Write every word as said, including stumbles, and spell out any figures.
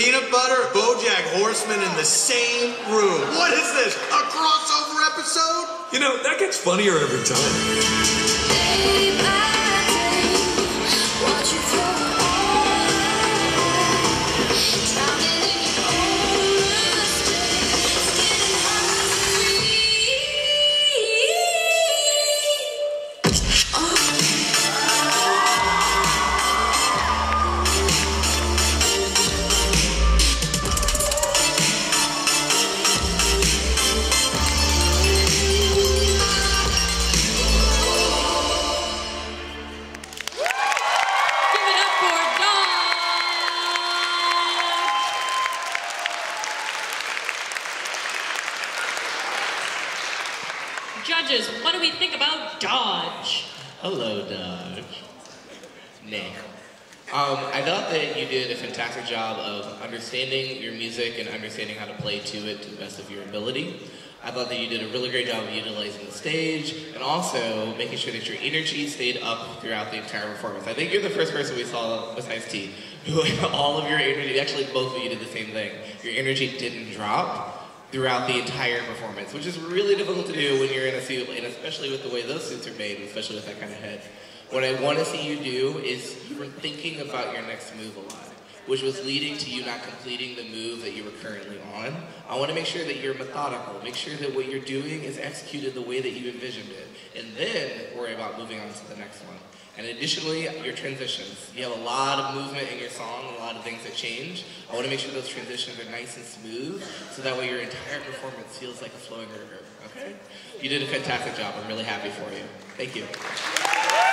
Peanut Butter, BoJack Horseman in the same room. What is this, a crossover episode? You know, that gets funnier every time. Judges, what do we think about Dodge? Hello, Dodge. Nick. Um, I thought that you did a fantastic job of understanding your music and understanding how to play to it to the best of your ability. I thought that you did a really great job of utilizing the stage and also making sure that your energy stayed up throughout the entire performance. I think you're the first person we saw besides T who all of your energy, actually both of you did the same thing. Your energy didn't drop throughout the entire performance, which is really difficult to do when you're in a suit, and especially with the way those suits are made, and especially with that kind of head. What I want to see you do is you were thinking about your next move a lot, which was leading to you not completing the move that you were currently on. I want to make sure that you're methodical. Make sure that what you're doing is executed the way that you envisioned it, and then worry about moving on to the next one. And additionally, your transitions. You have a lot of movement in your song, a lot of things that change. I want to make sure those transitions are nice and smooth, so that way your entire performance feels like a flowing river, okay? You did a fantastic job. I'm really happy for you. Thank you.